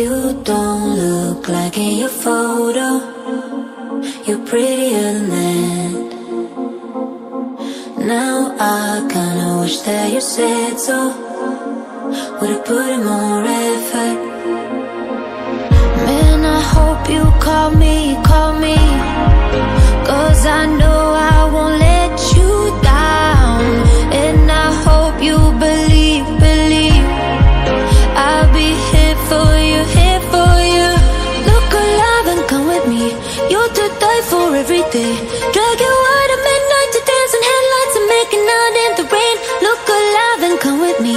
You don't look like in your photo. You're prettier than that. Now I kinda wish that you said so. Would've put in more effort. Man, I hope you call me, cause I know I won't let you down. And I hope you believe I'll be here for you. Look alive and come with me. You're to die for every day. Drag you out at midnight to dance in headlights and make it out in the rain. Look alive and come with me.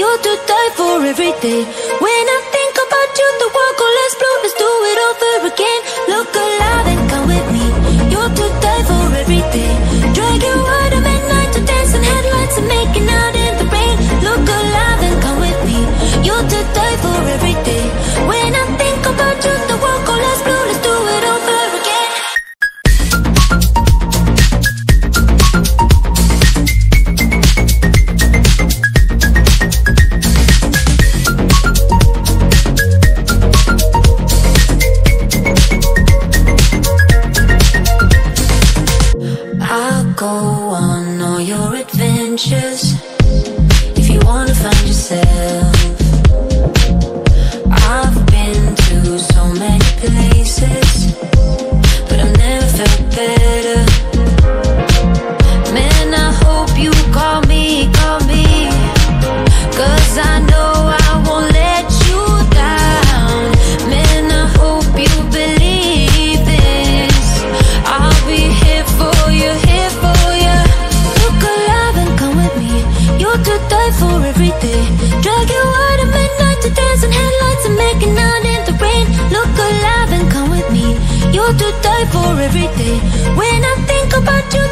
You're to die for every day. When I think about you, the world goes less blue. Let's do it over again. Look alive and come with me. You're to die for every day. Drag you out at midnight to dance in headlights and make it out in the rain. Look alive and come with me. You're to die for every day. When I think about you, the world goes less blue. Let's do it over again. If you wanna find yourself, I've been to so many places, but I've never felt better. Man, I hope you call me, cause I know I won't let you down. Man, I hope you believe this. I'll be here for you. You're to die for every day. Drag you out at midnight to dance in headlights and make it out in the rain. Look alive and come with me. You're to die for every day. When I think about you,